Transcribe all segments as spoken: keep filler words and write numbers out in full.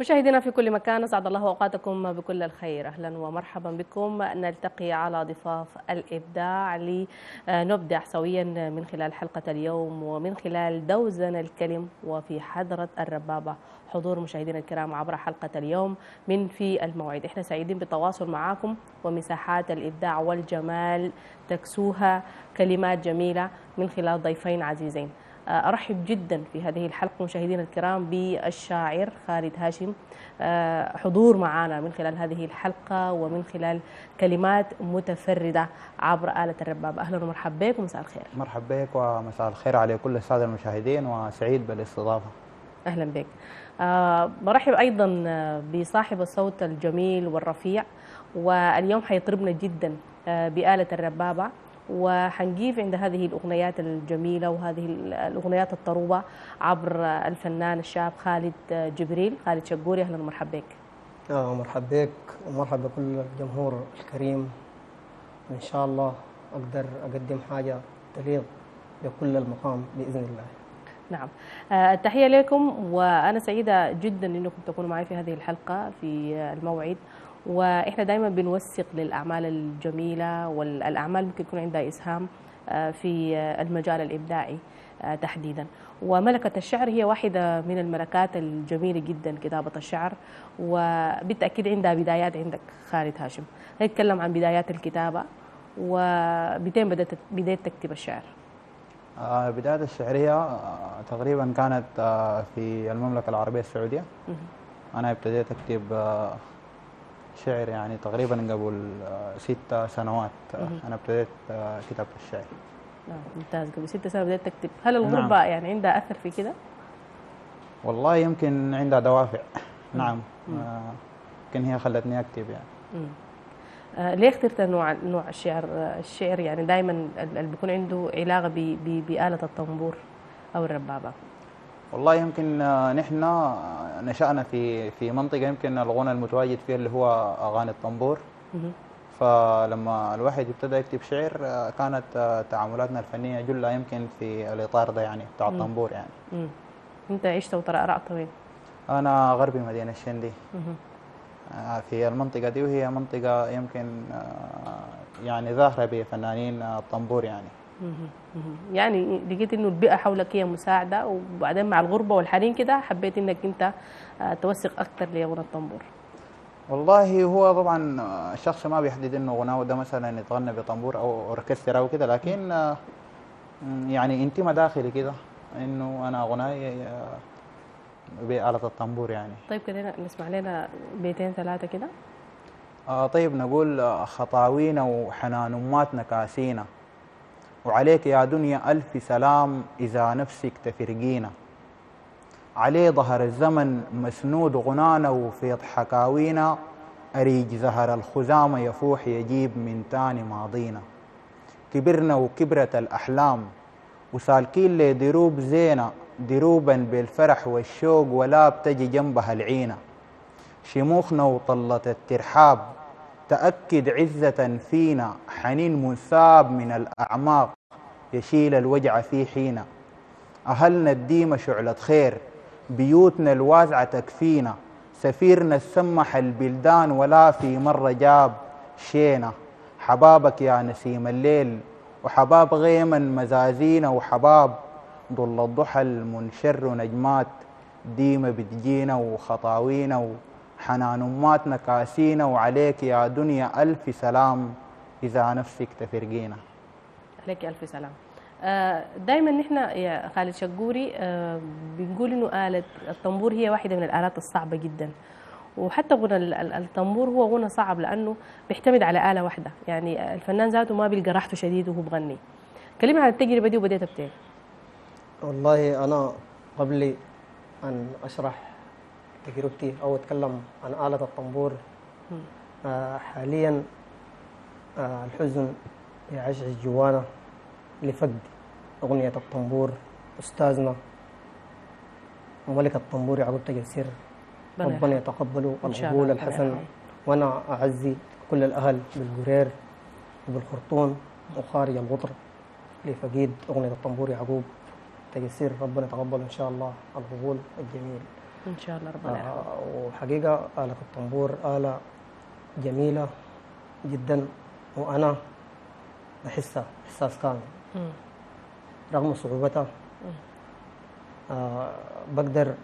مشاهدينا في كل مكان، أسعد الله أوقاتكم بكل الخير. أهلا ومرحبا بكم. نلتقي على ضفاف الإبداع لنبدع سويا من خلال حلقة اليوم ومن خلال دوزن الكلم وفي حضرة الربابة. حضور مشاهدينا الكرام عبر حلقة اليوم من في الموعد، احنا سعيدين بالتواصل معاكم، ومساحات الإبداع والجمال تكسوها كلمات جميلة من خلال ضيفين عزيزين. أرحب جدا في هذه الحلقة مشاهدينا الكرام بالشاعر خالد هاشم. حضور معنا من خلال هذه الحلقة ومن خلال كلمات متفردة عبر آلة الرباب. أهلا ومرحبا بك ومساء الخير. مرحبا بك ومساء الخير على كل السادة المشاهدين، وسعيد بالاستضافة. أهلا بك. برحب أيضا بصاحب الصوت الجميل والرفيع، واليوم حيطربنا جدا بآلة الربابة، وحنجيب عند هذه الأغنيات الجميلة وهذه الأغنيات الطروبة عبر الفنان الشاب خالد جبريل. خالد شقوري، أهلا ومرحبا بك. آه مرحبا بك ومرحبا بكل الجمهور الكريم، وإن شاء الله أقدر أقدم حاجة تليق بكل المقام بإذن الله. نعم، التحية لكم، وأنا سعيدة جدا أنكم تكونوا معي في هذه الحلقة في الموعد. وإحنا دائما بنوثق للأعمال الجميلة والأعمال ممكن يكون عندها إسهام في المجال الإبداعي تحديدا، وملكة الشعر هي واحدة من الملكات الجميلة جدا، كتابة الشعر، وبالتأكيد عندها بدايات. عندك خالد هاشم، هنتكلم عن بدايات الكتابة، وبتين بدأت بداية تكتب الشعر؟ بداية الشعرية تقريبا كانت في المملكة العربية السعودية. أنا ابتديت أكتب شعر يعني تقريبا قبل ست سنوات. انا ابتديت كتابة الشعر. نعم ممتاز، قبل ست سنوات بدأت تكتب. هل الغربة نعم. يعني عندها اثر في كده؟ والله يمكن عندها دوافع. نعم يمكن هي خلتني اكتب يعني. مم. آه ليه اخترت نوع نوع الشعر؟ الشعر يعني دائما اللي بيكون عنده علاقة بآلة الطنبور او الربابة. والله يمكن نحن نشأنا في في منطقة يمكن الغنى المتواجد فيها اللي هو أغاني الطنبور، فلما الواحد ابتدى يكتب شعر كانت تعاملاتنا الفنية جلها يمكن في الإطار ده يعني بتاع الطنبور يعني. مم. أنت عشت وترقرعت وين؟ أنا غربي مدينة الشندي، في المنطقة دي، وهي منطقة يمكن يعني ظاهرة بفنانين الطنبور يعني. يعني لقيت انه البيئه حولك هي مساعده، وبعدين مع الغربه والحنين كده حبيت انك انت توثق اكثر لغنى الطنبور. والله هو طبعا الشخص ما بيحدد انه غناه ده مثلا يتغنى بطنبور او اوركسترا او كده، لكن يعني انتمى داخلي كده انه انا غناي بآلة الطنبور يعني. طيب كده نسمع لنا بيتين ثلاثه كده. آه طيب نقول: خطاوينا وحنان اماتنا كاسينا، وعليك يا دنيا ألف سلام إذا نفسك تفرقينا، عليه ظهر الزمن مسنود غنانا، وفي حكاوينا أريج زهر الخزامة يفوح يجيب من تاني ماضينا، كبرنا وكبرة الأحلام وسالكين لدروب زينة، دروبا بالفرح والشوق ولا بتجي جنبها العينة، شموخنا وطلت الترحاب تأكد عزة فينا، حنين منساب من الأعماق يشيل الوجع في حينا، أهلنا الديمة شعلة خير بيوتنا الواسعة تكفينا، سفيرنا السمح البلدان ولا في مرة جاب شينا، حبابك يا نسيم الليل وحباب غيما مزازينا، وحباب ضل الضحى المنشر نجمات ديمة بتجينا، وخطاوينا حنان أماتنا كاسينا، وعليك يا دنيا ألف سلام إذا نفسك تفرقينا. عليك ألف سلام. دائما نحن يا خالد شقوري بنقول إنه آلة الطنبور هي واحدة من الآلات الصعبة جدا، وحتى غنى الطنبور هو غنى صعب لأنه بيعتمد على آلة واحدة، يعني الفنان ذاته ما بيلقى راحته شديد وهو بغني. كلمة عن التجربة دي وبديتها بتاعي. والله أنا قبل أن أشرح تجربتي أو أتكلم عن آلة الطنبور آه حاليا، آه الحزن يعشعش جوانا لفقد أغنية الطنبور، أستاذنا ملك الطنبور يعقوب تجسير، ربنا يتقبله القبول الحسن. وأنا أعزي كل الأهل بالقرير وبالخرطوم وخارج القطر لفقيد أغنية الطنبور يعقوب تجسير، ربنا يتقبله إن شاء الله القبول الجميل. ان شاء الله ربنا يرحمه. آه وحقيقه آلة الطنبور آلة جميلة جدا، وانا بحسها احساس كامل مم. رغم صعوبتها آه بقدر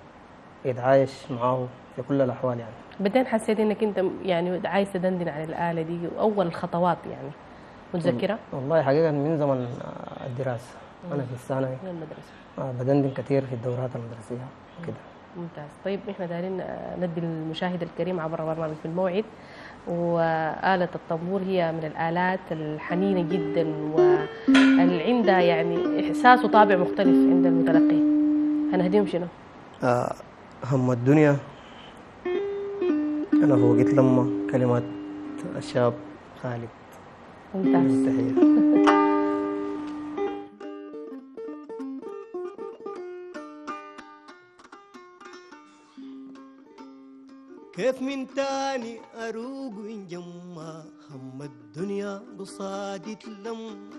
اتعايش معاه في كل الاحوال. يعني بعدين حسيت انك انت يعني عايز تدندن على الآلة دي، واول الخطوات يعني متذكرة؟ والله حقيقة من زمن الدراسة، أنا في الثانوي من المدرسة بدندن كثير في الدورات المدرسية كده. ممتاز. طيب إحنا دايرين ندي المشاهد الكريم عبر برنامج في الموعد، وآلة الطبور هي من الآلات الحنينة جدا واللي عندها يعني إحساس وطابع مختلف عند المتلقي. هنهديهم شنو؟ آه هم الدنيا، أنا فوقت لما كلمات الشاب خالد. ممتاز. كيف من تاني أروق وانجمع، هم الدنيا قصادي تلم،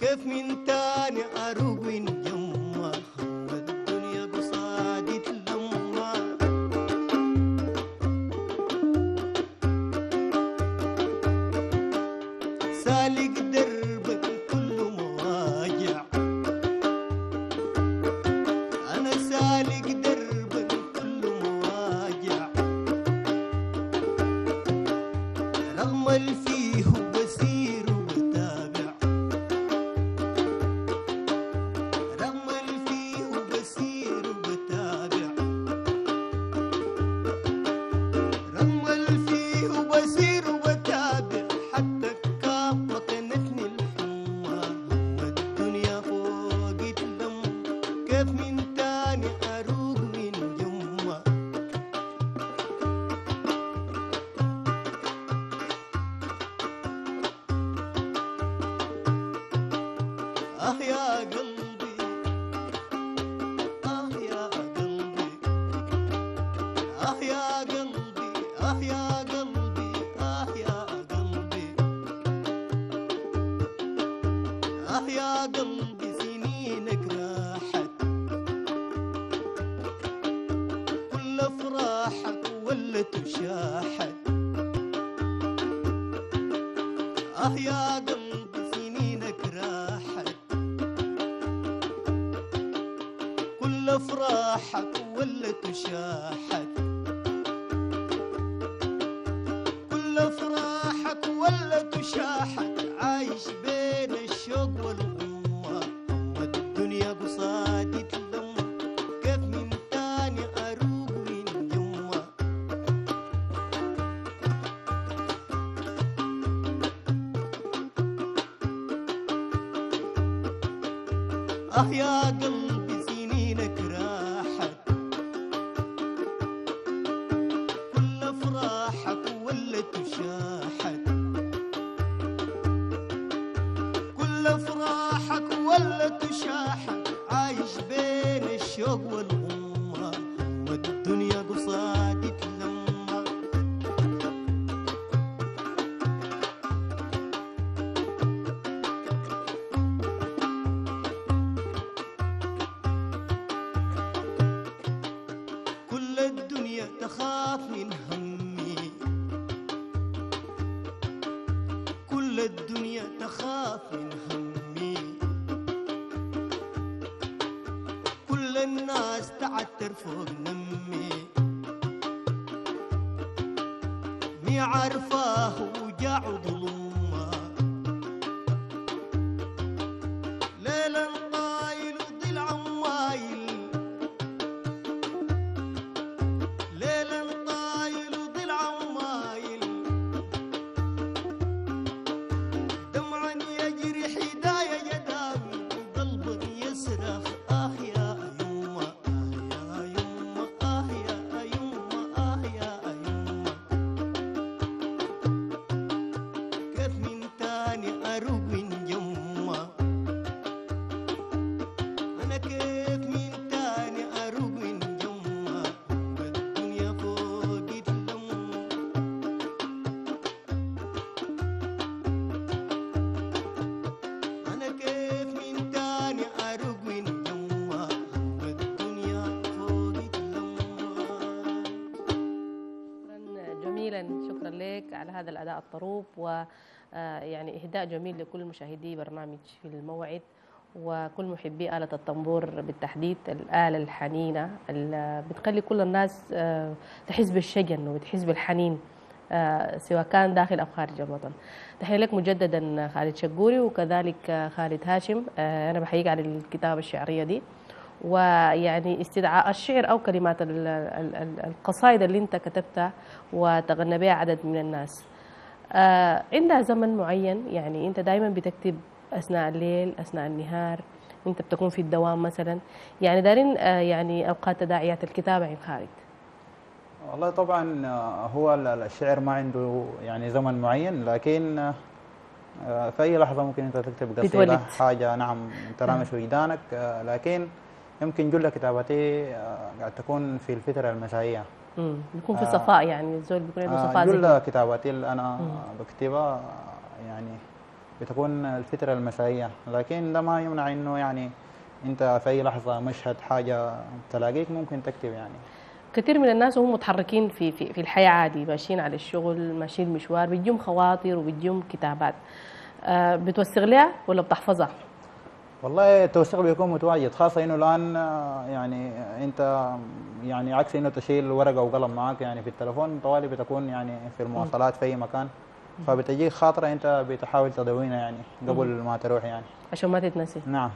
كيف من تاني أروق وانجمع، هم الدنيا قصادي تلم، سالك دربك كله مواجع، سالك دربك كله مواجع، رغم اللي فيه بسير وبتابع، رغم اللي فيه بسير وبتابع، رغم اللي فيه بسير وبتابع، حتى كان وطنتني الحمى، والدنيا فوق الدم، كيف من آه يا قلبي سنينك راحت، كل أفراحك ولت وشاحت، كل أفراحك ولت وشاحت، عايش بين الشوق والغمة، والدنيا قصادي تلمة. كيف من لك على هذا الأداء الطروب، ويعني إهداء جميل لكل مشاهدي برنامج في الموعد وكل محبي آلة الطنبور بالتحديد، الآلة الحنينة اللي بتخلي كل الناس تحس بالشجن وتحس بالحنين سواء كان داخل أو خارج الوطن. تحية لك مجددا خالد شقوري وكذلك خالد هاشم، أنا بحييك على الكتابة الشعرية دي، ويعني استدعاء الشعر أو كلمات القصائد اللي أنت كتبتها وتغنى بها عدد من الناس. عندها زمن معين، يعني أنت دائما بتكتب أثناء الليل أثناء النهار، أنت بتكون في الدوام مثلا، يعني دارين يعني أوقات تداعيات الكتابة عن خالد؟ والله طبعا هو الشعر ما عنده يعني زمن معين، لكن في أي لحظة ممكن أنت تكتب قصيدة حاجة نعم تلامس وجدانك، لكن يمكن جل كتابتي قاعد تكون في الفترة المسائية. امم بيكون في صفاء، يعني الزول بيكون عنده صفاء. جل كتابتي اللي أنا بكتبها يعني بتكون الفترة المسائية، لكن ده ما يمنع إنه يعني أنت في أي لحظة مشهد حاجة تلاقيك ممكن تكتب. يعني كثير من الناس وهم متحركين في في في الحياة عادي، ماشيين على الشغل ماشيين مشوار، بتجيهم خواطر وبتجيهم كتابات. أه بتوثق لها ولا بتحفظها؟ والله التوثيق بيكون متواجد، خاصة إنه الآن يعني أنت يعني عكس إنه تشيل ورقة وقلم معاك يعني في التلفون، طوالي بتكون يعني في المواصلات في أي مكان، فبتجيك خاطرة أنت بتحاول تدونها يعني قبل ما تروح يعني عشان ما تتنسي. نعم،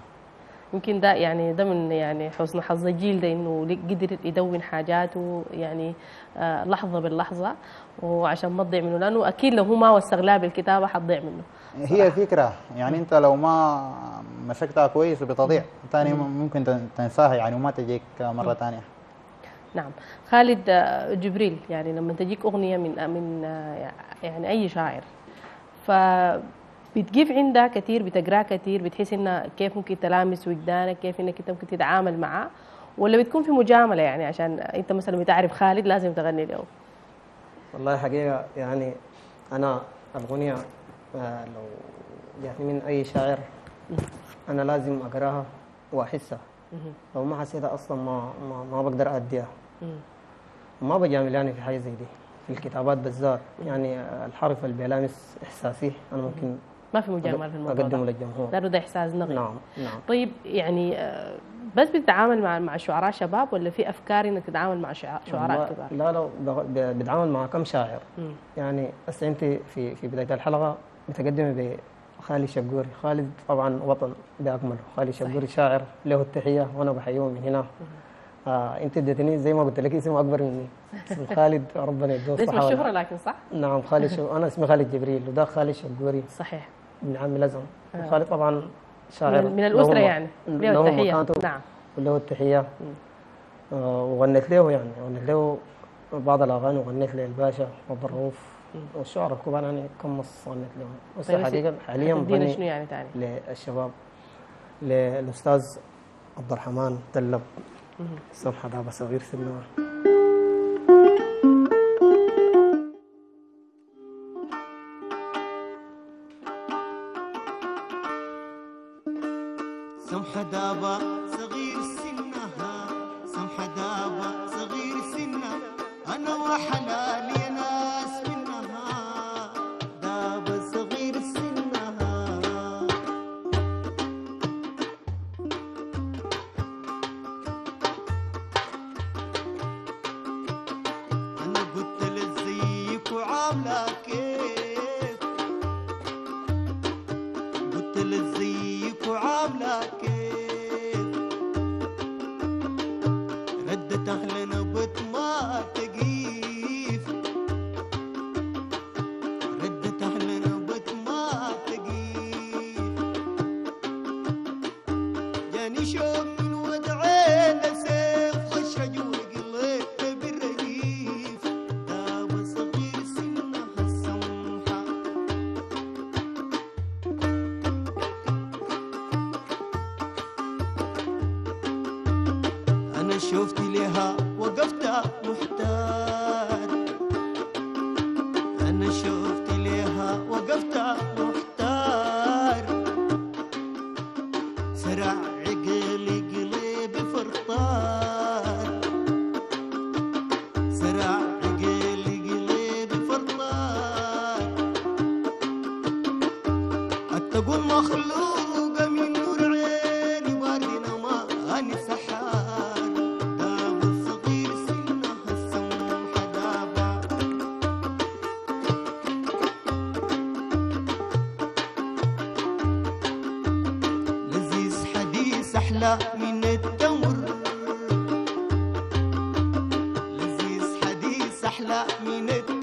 يمكن ده يعني ده من يعني حسن حظ الجيل ده انه قدر يدون حاجاته يعني آه لحظه باللحظه، وعشان ما تضيع منه، لانه اكيد لو هو ما وثق لها بالكتابه حتضيع منه. هي فكره يعني انت لو ما مسكتها كويس بتضيع، ثاني ممكن تنساها يعني وما تجيك مره ثانيه. نعم، خالد جبريل، يعني لما تجيك اغنيه من من يعني اي شاعر ف بتجيب عندها كثير، بتقرا كثير، بتحس انها كيف ممكن تلامس وجدانك، كيف انك انت ممكن تتعامل معاه، ولا بتكون في مجامله يعني عشان انت مثلا بتعرف خالد لازم تغني له؟ والله حقيقه يعني انا الاغنيه لو جاتني من اي شاعر انا لازم اقراها واحسها، لو ما حسيتها اصلا ما ما, ما بقدر اديها، ما بجامل يعني في حاجه زي دي في الكتابات بالذات. يعني الحرف اللي بيلامس احساسي انا ممكن ما في مجامله في الموضوع، اقدمه للجمهور لانه ده احساس نغمي. نعم نعم. طيب يعني بس بتتعامل مع مع شعراء شباب ولا في افكار انك تتعامل مع شعراء كبار؟ لا لا، بتعامل مع كم شاعر. مم. يعني هسه انت في في بدايه الحلقه متقدمه بخالد شقوري، خالد طبعا وطن باكمله، خالد شقوري شاعر له التحيه وانا بحييه من هنا. آه انت اديتني زي ما قلت لك اسمه اكبر مني، اسم خالد ربنا يدوم صحة. اسم الشهرة لكن صح؟ نعم خالد شو... انا اسمي خالد جبريل وده خالد شقوري صحيح من عم لزم. آه. خالد طبعا شاعر من, من الاسره يعني، له التحيه. نعم وله التحيه. آه وغنيت له يعني غنيت له بعض الاغاني، وغنيت للباشا والبرغوف والشعراء الكبار يعني كم نص غنيت لهم. بس حقيقه حاليا بغني شنو يعني ثاني؟ للشباب للاستاذ عبد الرحمن تلب الصبحة ده بس غير سنوة. سمحة دابة صغير سنها، سمحة دابة صغير سنها، أنا وحلالي ناس منها، دابة صغير سنها. أنا قلت للزيك وعاملة كيف، قلت للزيك وعاملة كيف، ردت أهل نبت ما تقيف، ردت أهل نبت ما تقيف، جاني شوق من ودعين سيف خشج وقلت بالرغيف، دابة صغير سنها السمحة، أنا شفت لها وقفت محتاج، أنا شفت لها وقفت محتار، سرع عقلي قلبي فرطان، سرع عقلي قلبي فرطان. تقول مخلوقة من نور عيني والدنا ما هاني سحار داود صغير سنها السموم حدابة لذيذ حديث أحلى من التمر لذيذ حديث أحلى من التمر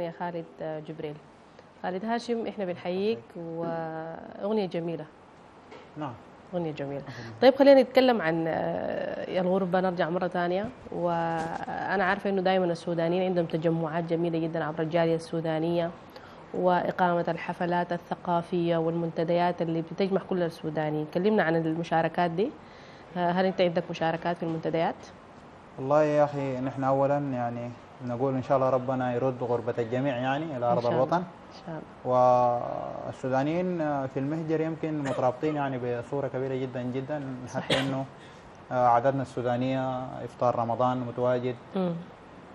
يا خالد جبريل. خالد هاشم احنا بنحييك واغنيه جميله. نعم اغنيه جميله. طيب خلينا نتكلم عن الغربه نرجع مره ثانيه، وانا عارفه انه دائما السودانيين عندهم تجمعات جميله جدا عبر الجاليه السودانيه واقامه الحفلات الثقافيه والمنتديات اللي بتجمع كل السودانيين، كلمنا عن المشاركات دي. هل انت عندك مشاركات في المنتديات؟ والله يا اخي نحن اولا يعني نقول إن شاء الله ربنا يرد غربة الجميع يعني إلى أرض الوطن إن شاء الله. والسودانيين في المهجر يمكن مترابطين يعني بصورة كبيرة جدا جدا، حتى إنه عاداتنا السودانية إفطار رمضان متواجد م.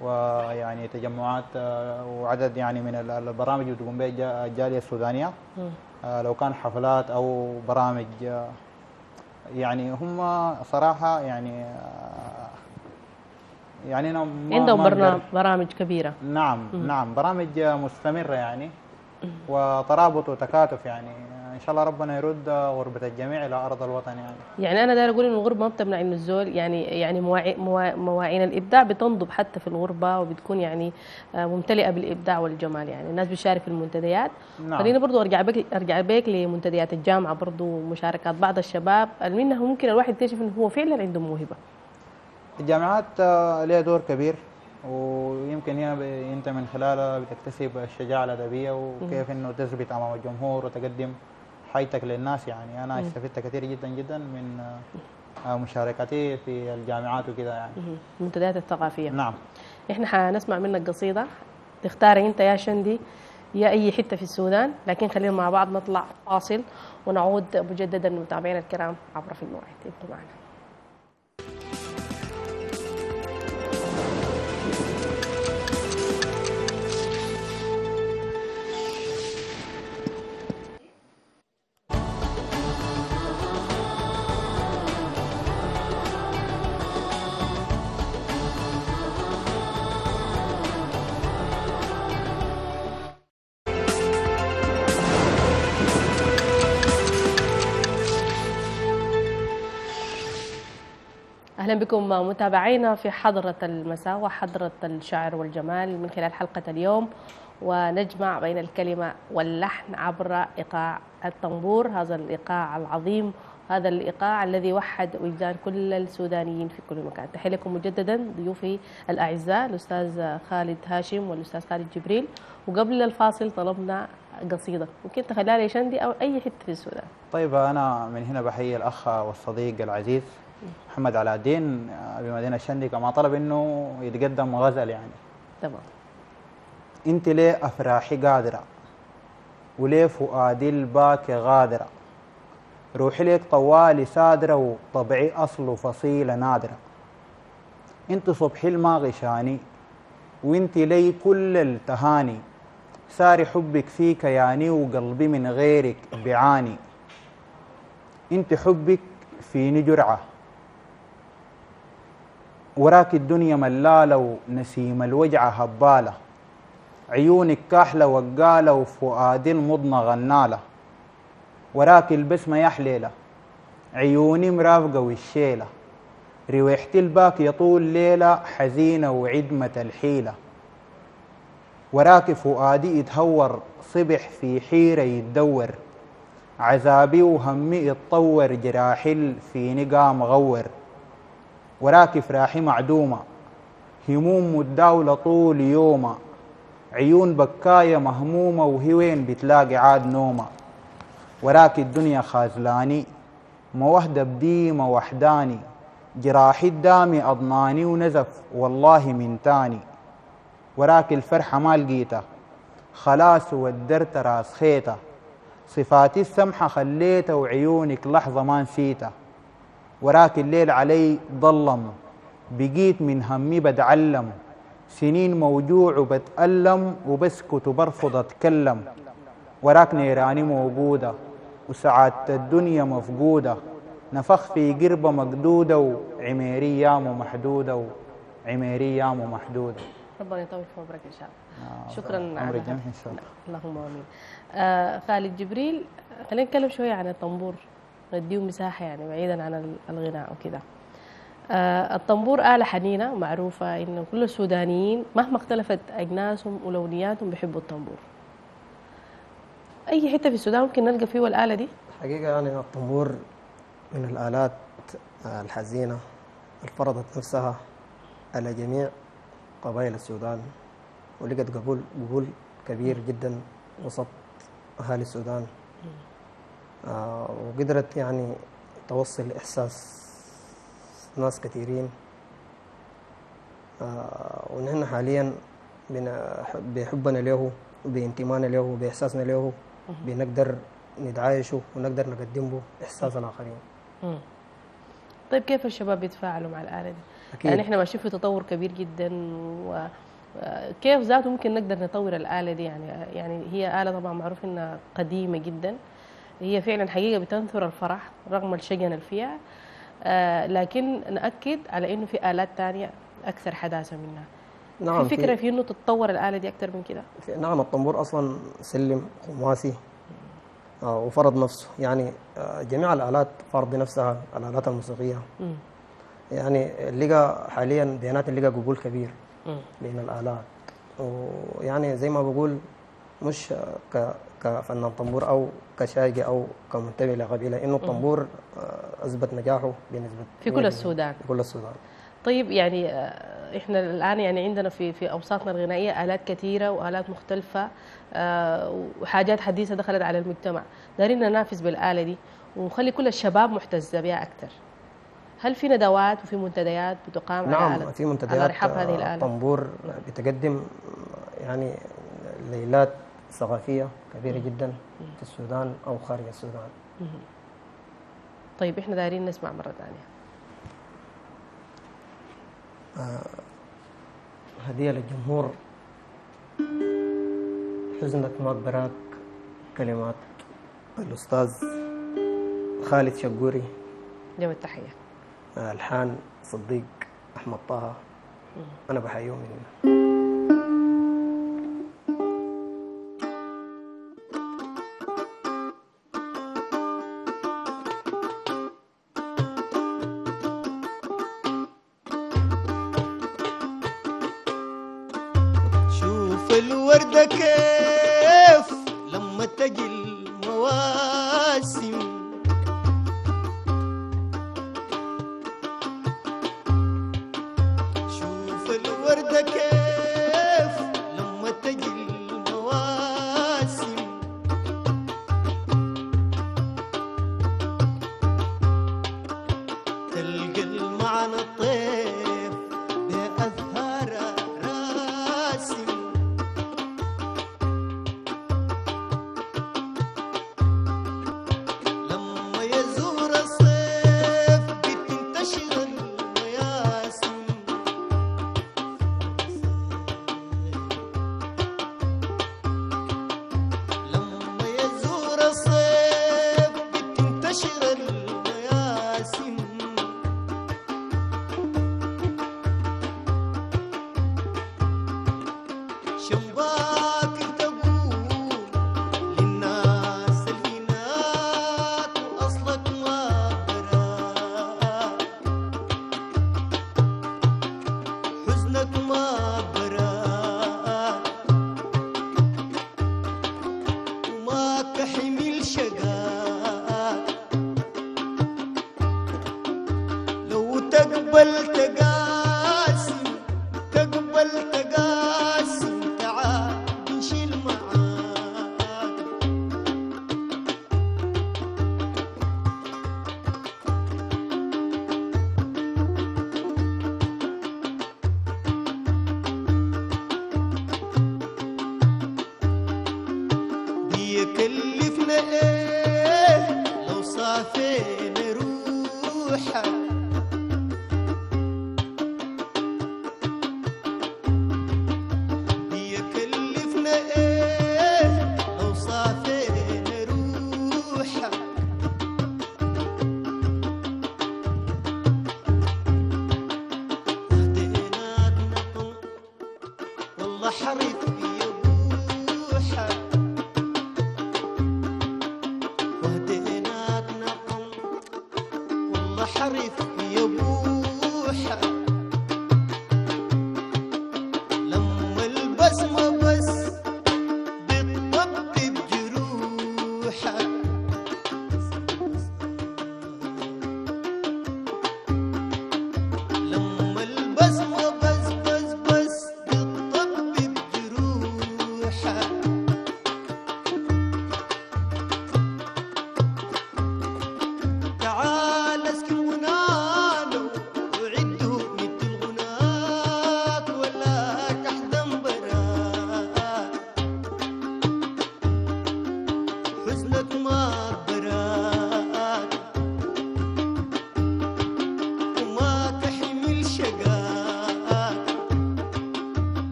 ويعني تجمعات وعدد يعني من البرامج اللي بتقوم بها الجالية السودانية م. لو كان حفلات أو برامج، يعني هم صراحة يعني يعني أنا عندهم برامج كبيرة. نعم م. نعم برامج مستمرة يعني وترابط وتكاتف، يعني إن شاء الله ربنا يرد غربة الجميع إلى أرض الوطن. يعني يعني أنا داير أقول إن الغربة ما بتمنع إنه الزول يعني يعني مواعين الإبداع بتنضب حتى في الغربة وبتكون يعني ممتلئة بالإبداع والجمال، يعني الناس بتشارك في المنتديات. نعم. خليني برضو أرجع بك أرجع بك لمنتديات الجامعة، برضو مشاركات بعض الشباب منها ممكن الواحد يكتشف إنه هو فعلا عنده موهبة. الجامعات لها دور كبير، ويمكن هي انت من خلالها بتكتسب الشجاعه الادبيه وكيف انه تثبت امام الجمهور وتقدم حياتك للناس. يعني انا استفدت كثير جدا جدا من مشاركتي في الجامعات وكذا يعني المنتديات الثقافيه. نعم احنا حنسمع منك قصيده تختاري انت يا شندي يا اي حته في السودان، لكن خلينا مع بعض نطلع فاصل ونعود مجددا لمتابعينا الكرام عبر في الموعد. انتوا معنا أهلا بكم متابعينا في حضرة المساء وحضرة الشعر والجمال من خلال حلقة اليوم، ونجمع بين الكلمة واللحن عبر إيقاع الطنبور، هذا الإيقاع العظيم، هذا الإيقاع الذي وحد وجدان كل السودانيين في كل مكان. تحية لكم مجددا ضيوفي الأعزاء الأستاذ خالد هاشم والأستاذ خالد جبريل. وقبل الفاصل طلبنا قصيدة، ممكن تخليها لشندي أو أي حتة في السودان. طيب، أنا من هنا بحيي الأخ والصديق العزيز محمد علاء الدين بمدينة شندي، كما طلب إنه يتقدم غزل يعني. تمام. أنت ليه أفراحي قادرة وليه فؤادي الباكي غادرة، روحي ليك طوالي سادرة وطبعي أصله فصيلة نادرة، أنت صبحي الماغشاني وأنت لي كل التهاني، ساري حبك فيك ياني وقلبي من غيرك بعاني، أنت حبك فيني جرعة وراك الدنيا ملالة ونسيم الوجعة هبالة، عيونك كاحلة وقالة وفؤادي المضنة غنالة، وراك البسمة يا حليلة عيوني مرافقة والشيلة، ريحتي الباك يطول ليلة حزينة وعدمة الحيلة، وراك فؤادي يتهور صبح في حيرة يتدور، عذابي وهمي يتطور جراحي فيني قام غور، وراك فراحي معدومة هموم متداولة طول يومة، عيون بكاية مهمومة وهي وين بتلاقي عاد نومة، وراك الدنيا خازلاني ما وحدة بديمة وحداني، جراحي الدامي أضناني ونزف والله من تاني، وراك الفرحة ما لقيتها خلاص ودرت راس خيتها، صفاتي السمحة خليتها وعيونك لحظة ما نسيتها، وراك الليل علي ظلم بقيت من همي بتعلم، سنين موجوع وبتألم وبسكت وبرفض أتكلم، وراك نيراني موجودة وسعادة الدنيا مفقودة، نفخ في قربة مقدودة وعميري يام محدودة وعميري يام محدودة. ربنا يطول في عمرك إن شاء الله. شكرا على الجميع إن شاء الله. اللهم آمين. آه خالد جبريل، خلينا نتكلم شوية عن الطنبور، نديه مساحة يعني بعيدا عن الغناء وكذا. آه الطنبور آلة حنينة معروفة إن كل السودانيين مهما اختلفت أجناسهم ولونياتهم بيحبوا الطنبور. أي حتة في السودان ممكن نلقى فيه الآلة دي؟ الحقيقة يعني الطنبور من الآلات الحزينة اللي فرضت نفسها على جميع قبائل السودان، ولقت قبول قبول كبير جدا وسط أهالي السودان، آه وقدرت يعني توصل إحساس ناس كثيرين، آه ونحن حاليا بحبنا له وبانتمائنا له وبإحساسنا له بنقدر نتعايشه ونقدر نقدم له إحساس الآخرين. طيب، كيف الشباب بيتفاعلوا مع الآلة دي؟ أكيد. يعني احنا ما شفنا تطور كبير جدا، وكيف ذاته ممكن نقدر نطور الآلة دي؟ يعني يعني هي آلة طبعا معروف انها قديمة جدا، هي فعلا حقيقة بتنثر الفرح رغم الشجن اللي فيها، آه لكن نأكد على انه في آلات ثانية أكثر حداثة منها. نعم، في فكرة في انه تتطور الآلة دي أكثر من كده. نعم، الطنبور أصلا سلم خماسي آه وفرض نفسه، يعني آه جميع الآلات فرض نفسها، الآلات الموسيقية. م. يعني اللقى حاليا بيانات اللقى قبول كبير بين الآلات، ويعني زي ما بقول مش كفنان طنبور او كشايقي او كمنتمي لقبيله، انه الطنبور اثبت نجاحه بالنسبه في كل السودان في كل السودان. طيب، يعني احنا الان يعني عندنا في في اوساطنا الغنائيه آلات كثيره وآلات مختلفه وحاجات حديثه دخلت على المجتمع، دارين ننافس بالآلة دي ونخلي كل الشباب محتزه بها اكثر. هل في ندوات وفي منتديات بتقام؟ نعم، على في منتديات هذه الطنبور بتقدم يعني ليلات ثقافية كبيرة جدا في السودان أو خارج السودان. طيب، إحنا دايرين نسمع مرة ثانية آه هدية للجمهور، حزنك ما براك، كلمات الأستاذ خالد شقوري، له التحية، الحان صديق احمد طه، انا بحييهم من هنا. والوردة كيف لما تجي المواسم، شوف الوردة كيف لما تجي المواسم، تلقى المعنى الطيف بأزهار راسم،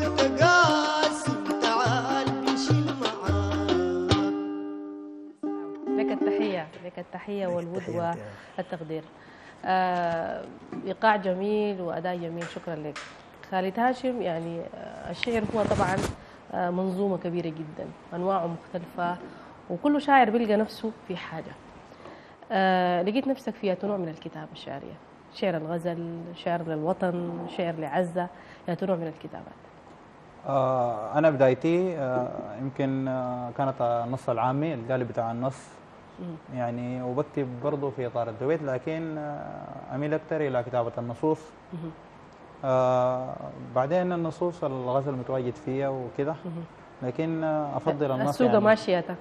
محمد قاسم تعال بشيل معاك. لك التحية، لك التحية والود والتقدير. آه، إيقاع جميل وأداء جميل، شكرا لك. خالد هاشم، يعني الشعر هو طبعا منظومة كبيرة جدا، أنواعه مختلفة وكل شاعر بيلقى نفسه في حاجة. آه، لقيت نفسك فيها نوع من الكتابة الشعرية، شعر الغزل، شعر للوطن، شعر لعزة، يا نوع من الكتابات. آه، أنا بدايتي آه، يمكن آه، كانت النص العامي، القالب بتاع النص يعني، وبكتب برضه في إطار الدويت، لكن آه، أميل أكثر إلى كتابة النصوص. آه، بعدين النصوص الغزل متواجد فيها وكذا، لكن آه، أفضل النص. السوق يعني ماشيته.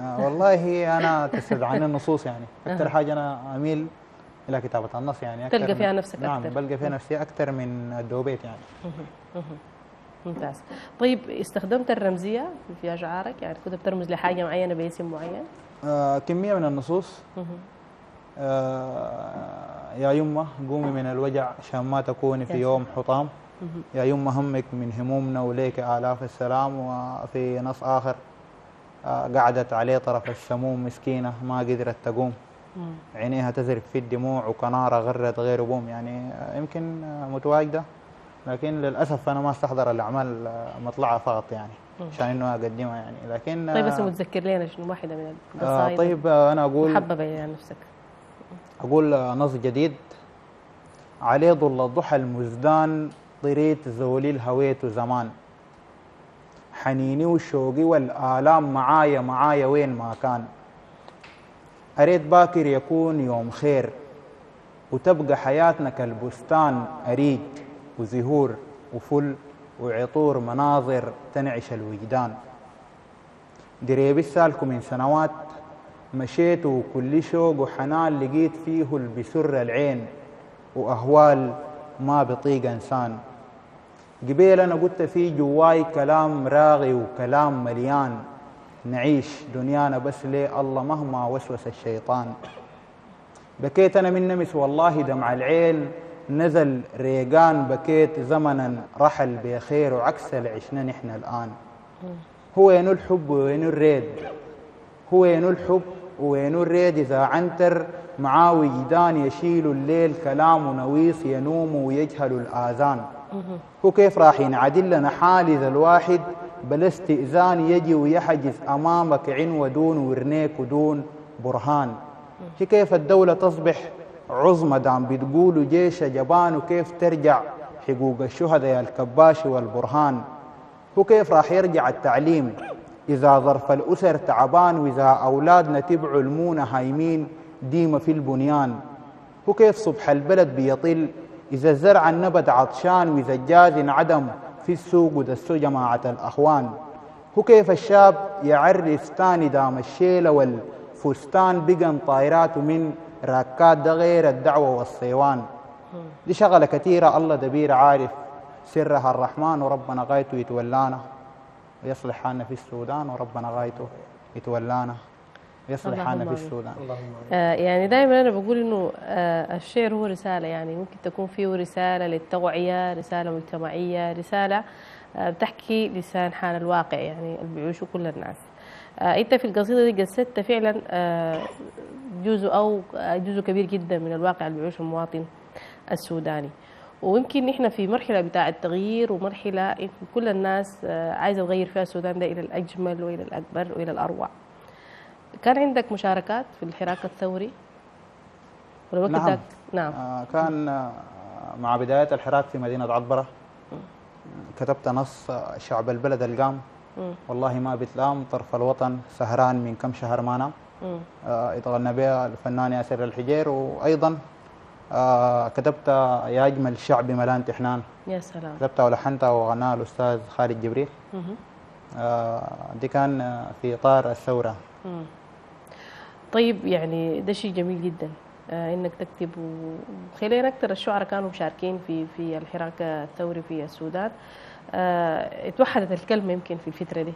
آه، والله أنا تستدعيني النصوص يعني، أكثر حاجة أنا أميل إلى كتابة النص يعني. تلقى فيها نفسك أكثر. نعم، بلقى فيها نفسي أكثر من الدوبيت يعني. ممتاز. طيب استخدمت الرمزية في أشعارك؟ يعني كنت بترمز لحاجة معينة باسم معين؟ آه، كمية من النصوص. آه، يا يمه قومي من الوجع عشان ما تكوني في يوم حطام، يا يمه همك من همومنا وليك آلاف السلام. وفي نص آخر آه، قعدت عليه طرف السموم مسكينة ما قدرت تقوم، عينيها تزرف في الدموع وكنارة غرت غير بوم. يعني يمكن متواجدة، لكن للأسف أنا ما استحضر الأعمال مطلعة فقط يعني، عشان إنه أقدمها يعني. لكن طيب بس متذكر لنا شنو واحدة من القصائد؟ طيب أنا أقول محببة يعني نفسك. أقول نص جديد، عليه ظل الضحى المزدان طريت زولي الهويت زمان، حنيني وشوقي والآلام معايا معايا وين ما كان، أريد باكر يكون يوم خير وتبقى حياتنا كالبستان، أريج وزهور وفل وعطور مناظر تنعش الوجدان، دريب السالك من سنوات مشيت وكل شوق وحنان لقيت فيه البسر العين وأهوال ما بطيق إنسان، قبيل أنا قلت في جواي كلام راغي وكلام مليان، نعيش دنيانا بس ليه الله مهما وسوس الشيطان، بكيت أنا من نمس والله دمع العين نزل ريقان، بكيت زمنا رحل بخير وعكس اللي عشنا نحن الآن، هو ينو الحب وينو الريد، هو ينو الحب وينو الريد، إذا عنتر معاه وجدان يشيل الليل كلام نويص ينوم ويجهل الآذان، هو كيف راح ينعدل لنا حالي ذا الواحد بل استئذان يجي ويحجز أمامك عنوة دون ورنيك ودون برهان، كيف الدولة تصبح عظمى دام بتقولوا جيش جبان، وكيف ترجع حقوق الشهداء يا الكباش والبرهان، وكيف راح يرجع التعليم إذا ظرف الأسر تعبان، وإذا أولادنا تبعوا المونة هايمين ديمة في البنيان، وكيف صبح البلد بيطل إذا الزرع النبت عطشان، وإذا الجاز عدم في السوق ودسوا جماعة الأخوان، وكيف الشاب يعرف تاني دام الشيلة والفستان، بقن طائراته من راكات ده غير الدعوة والصيوان، دي شغلة كثيرة الله دبير عارف سرها الرحمن، وربنا غايته يتولانا ويصلح حالنا في السودان، وربنا غايته يتولانا ويصلح حالنا في السودان. آه، يعني دائما أنا بقول إنه آه الشعر هو رسالة، يعني ممكن تكون فيه رسالة للتوعية، رسالة مجتمعية، رسالة آه بتحكي لسان حال الواقع يعني اللي بيعيشوا كل الناس. آه، أنت في القصيدة دي جسدت فعلا آه جزء أو جزء كبير جدا من الواقع اللي بيعيشه المواطن السوداني، ويمكن نحن في مرحلة بتاع التغيير، ومرحلة كل الناس آه عايزة تغير فيها السودان ده إلى الأجمل وإلى الأكبر وإلى الأروع. كان عندك مشاركات في الحراك الثوري؟ نعم. نعم. آه، كان آه مع بداية الحراك في مدينة عطبرة كتبت نص آه شعب البلد القام والله ما بتلام، طرف الوطن سهران من كم شهر ما نام، آه اتغنى بها الفنان ياسر الحجير، وأيضا آه كتبت يا أجمل شعب ملان تحنان. يا سلام. كتبتها ولحنتها وغناها الأستاذ خالد جبريل. آه، دي كان آه في إطار الثورة. مم. طيب يعني ده شيء جميل جدا آه انك تكتب، وخلينا اكثر الشعراء كانوا مشاركين في في الحراك الثوري في السودان. آه، اتوحدت الكلمه يمكن في الفتره دي،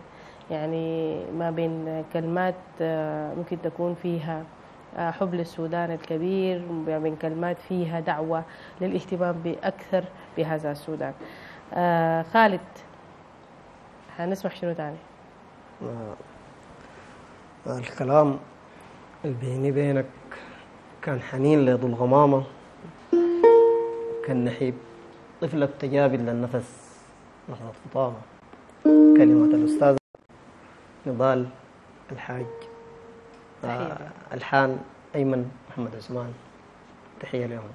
يعني ما بين كلمات آه ممكن تكون فيها آه حب للسودان الكبير، ما بين كلمات فيها دعوه للاهتمام باكثر بهذا السودان. آه، خالد هنسمع شنو تاني؟ الكلام اللي بيني بينك كان حنين ليض الغمامة، كان نحيب طفلة تجابل للنفس لحظة خطابة. كلمات الأستاذة نضال الحاج، آه الحان ايمن محمد عزوان. تحية لهم.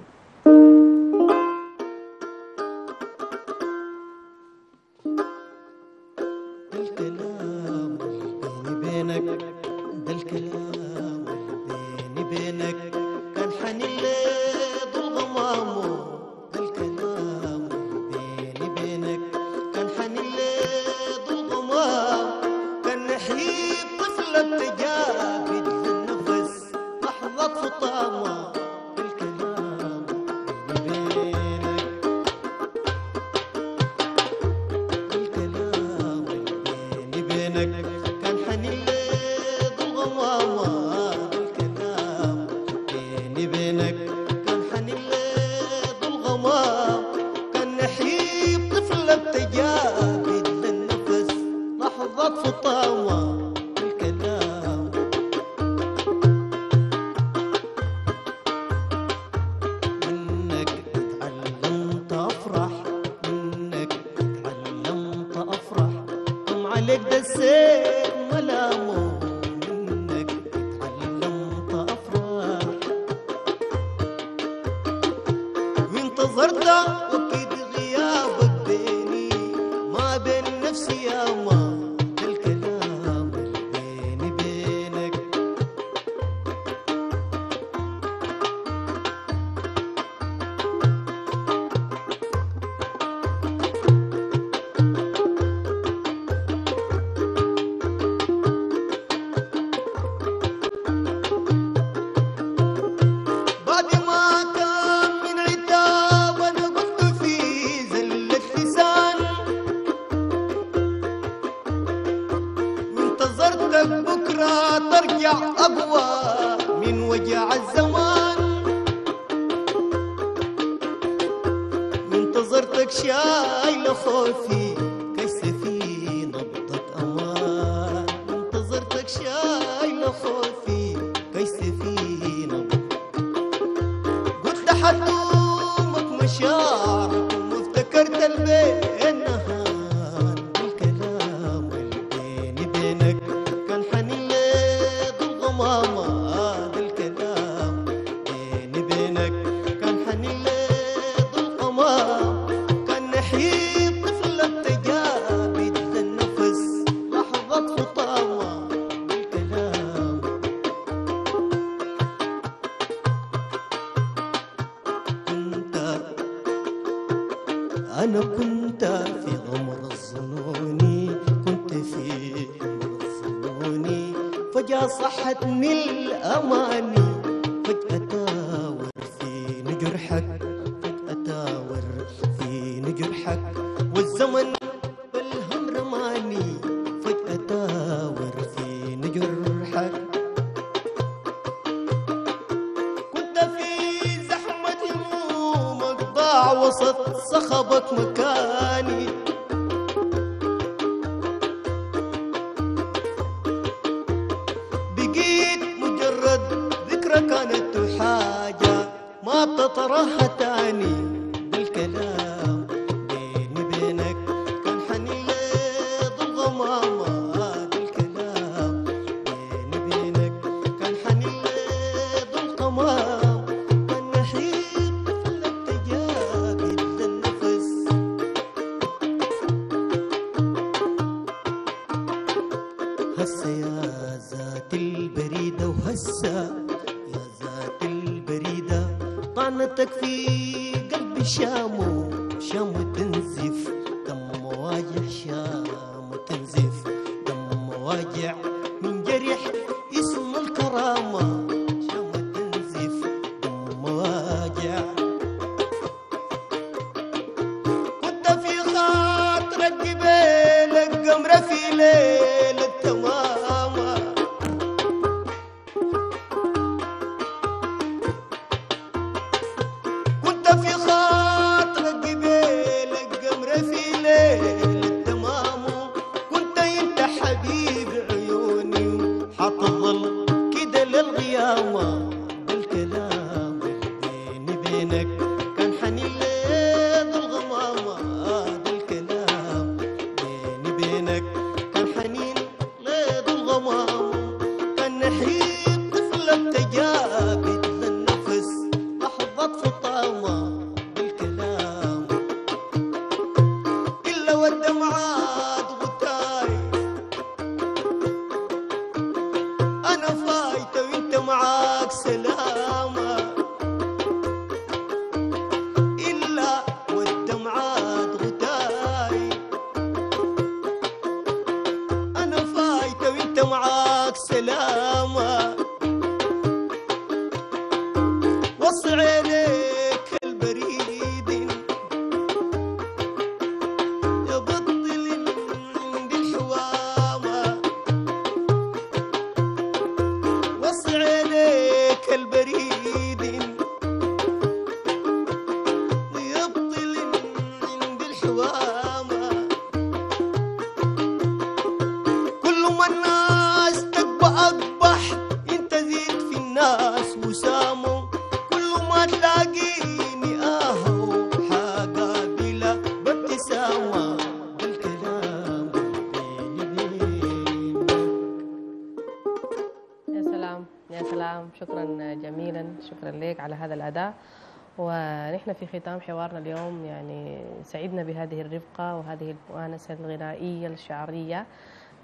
ونحن في ختام حوارنا اليوم يعني سعدنا بهذه الرفقة وهذه المؤانسة الغنائية الشعرية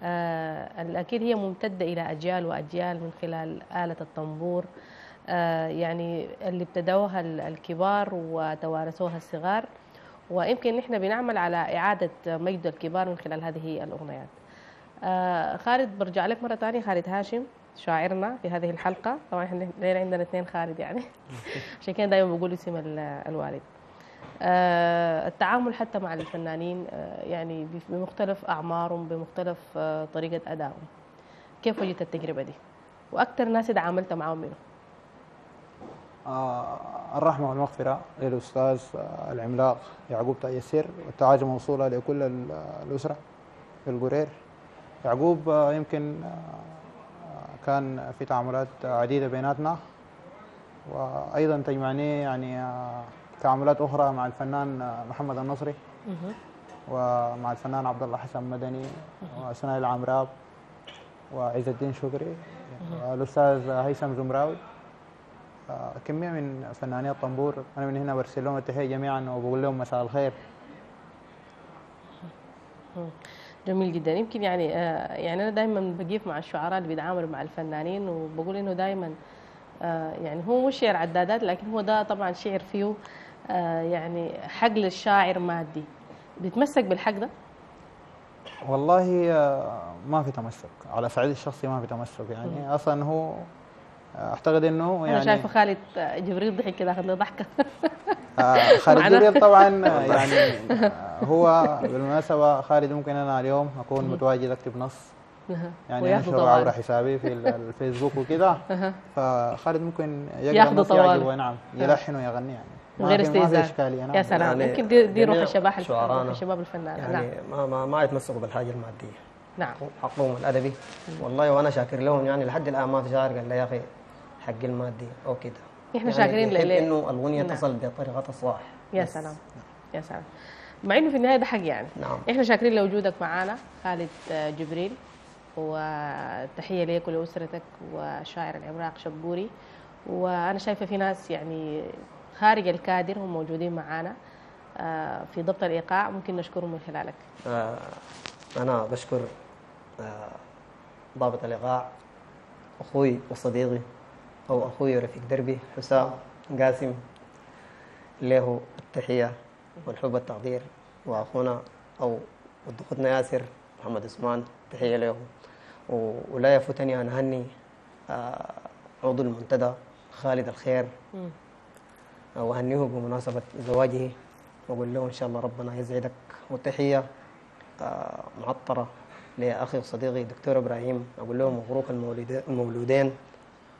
آه الأكيد هي ممتدة إلى أجيال وأجيال من خلال آلة الطنبور آه يعني اللي ابتدوها الكبار وتوارثوها الصغار، ويمكن نحن بنعمل على إعادة مجد الكبار من خلال هذه الأغنيات. آه خالد برجع لك مرة ثانية، خالد هاشم شاعرنا في هذه الحلقة، طبعا احنا عندنا اثنين خالد يعني عشان كده دايما بقول اسم الوالد. التعامل حتى مع الفنانين يعني بمختلف أعمارهم بمختلف طريقة أدائهم، كيف وجدت التجربة دي؟ وأكثر ناس تعاملت معهم منهم؟ الرحمة والمغفرة للأستاذ العملاق يعقوب تجسير، والتعاجة موصولة لكل الأسرة في القرير. يعقوب يمكن كان في تعاملات عديدة بيناتنا، وأيضا تجمعني يعني تعاملات أخرى مع الفنان محمد النصري ومع الفنان عبد الله حسن مدني وسناء العمراب وعز الدين شكري والأستاذ هيثم زمراوي، كمية من فنانين الطنبور. أنا من هنا برسل لهم التحية جميعا وبقول لهم مساء الخير. جميل جدا. يمكن يعني آه يعني انا دائما بقيف مع الشعراء اللي بيتعاملوا مع الفنانين، وبقول انه دائما آه يعني هو مش شعر عدادات، لكن هو ده طبعا شعر فيه آه يعني حق للشاعر مادي. بيتمسك بالحق ده؟ والله آه ما في تمسك على الصعيد الشخصي، ما في تمسك يعني م. اصلا هو اعتقد انه يعني انا شايفه خالد جبريل ضحك كده، اخذ له ضحكه. آه خالد جبريل طبعا يعني هو بالمناسبه خالد ممكن انا اليوم اكون متواجد اكتب نص يعني انا شغال عبر حسابي في الفيسبوك وكده، فخالد ممكن يقرا نص يعجبه نعم يلحن ويغني يعني غير استهزاء. يا سلام، يمكن دي, دي روح الشباب الشباب الفنان يعني نعم. ما ما يتمسكوا بالحاجه الماديه نعم حقهم الادبي والله، وانا شاكر لهم يعني لحد الان ما في شاعر قال لي يا اخي حق المادي او كده. احنا يعني شاكرين ليه؟ انه الاغنيه نعم. تصل بطريقه صح. يا سلام نعم. يا سلام، مع انه في النهايه ده حق يعني نعم. احنا شاكرين لوجودك معانا خالد جبريل، وتحيه ليك ولاسرتك وشاعر العملاق شقوري. وانا شايفه في ناس يعني خارج الكادر هم موجودين معانا في ضبط الايقاع، ممكن نشكرهم من خلالك. آه انا بشكر آه ضابط الايقاع اخوي وصديقي أو أخوي ورفيق دربي حسام قاسم، له التحية والحب والتقدير، وأخونا أو أختنا ياسر محمد عثمان تحية له. ولا يفوتني أن أهني عضو المنتدى خالد الخير وأهنيه بمناسبة زواجه، وأقول له إن شاء الله ربنا يسعدك. وتحية معطرة لأخي وصديقي دكتور إبراهيم، أقول له مبروك المولودين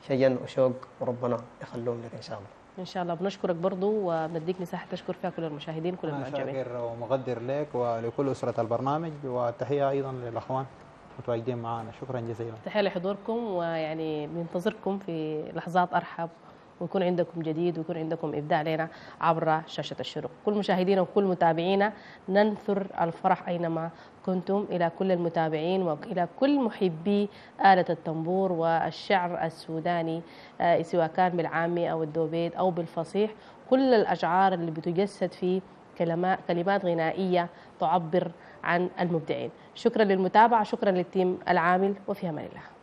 شيئا وشوق، وربنا يخلوهم لك ان شاء الله. ان شاء الله بنشكرك برضه وبنديك مساحه تشكر فيها كل المشاهدين كل المعجبين. شاكر ومقدر لك ولكل اسره البرنامج، والتحيه ايضا للاخوان المتواجدين معنا، شكرا جزيلا. تحيه لحضوركم، ويعني بننتظركم في لحظات ارحب، ويكون عندكم جديد ويكون عندكم ابداع لنا عبر شاشه الشروق. كل مشاهدينا وكل متابعينا ننثر الفرح اينما كنتم. الى كل المتابعين والى كل محبي آلة الطنبور والشعر السوداني سواء كان بالعامي او الدوبيت او بالفصيح، كل الاشعار اللي بتجسد فيه كلمات غنائيه تعبر عن المبدعين. شكرا للمتابعة، شكرا للتيم العامل، وفي أمان الله.